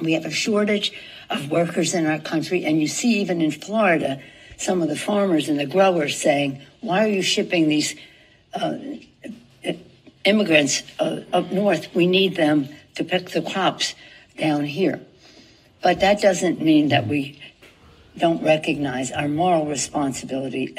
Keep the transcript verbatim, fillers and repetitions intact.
We have a shortage of workers in our country, and you see even in Florida, some of the farmers and the growers saying, why are you shipping these uh, immigrants uh, up north? We need them to pick the crops down here. But that doesn't mean that we don't recognize our moral responsibility.